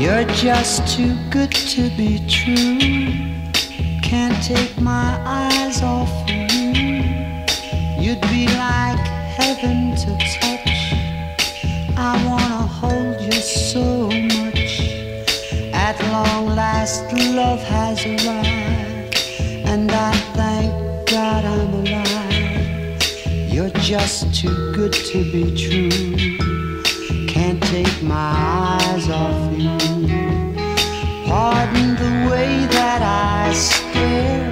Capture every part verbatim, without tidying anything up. You're just too good to be true. Can't take my eyes off of you. You'd be like heaven to touch. I wanna hold you so much. At long last, love has arrived, and I thank God I'm alive. You're just too good to be true. Can't take my eyes off you. Pardon the way that I stare.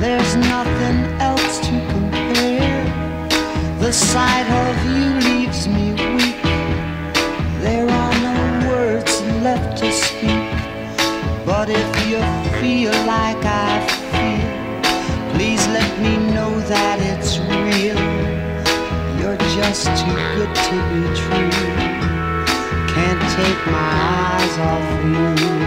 There's nothing else to compare. The sight of you leaves me weak. There are no words left to speak. But if you feel like I feel, please let me know that it's real. You're just too good to be true. Can't take my eyes off you.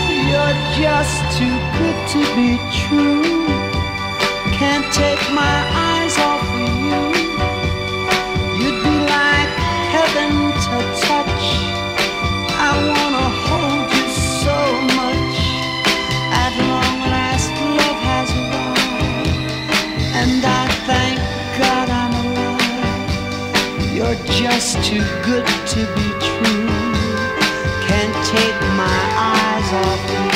Just too good to be true. Can't take my eyes off of you. You'd be like heaven to touch. I wanna hold you so much. At long last, love has arrived, and I thank God I'm alive. You're just too good to be true. Can't take my eyes off you.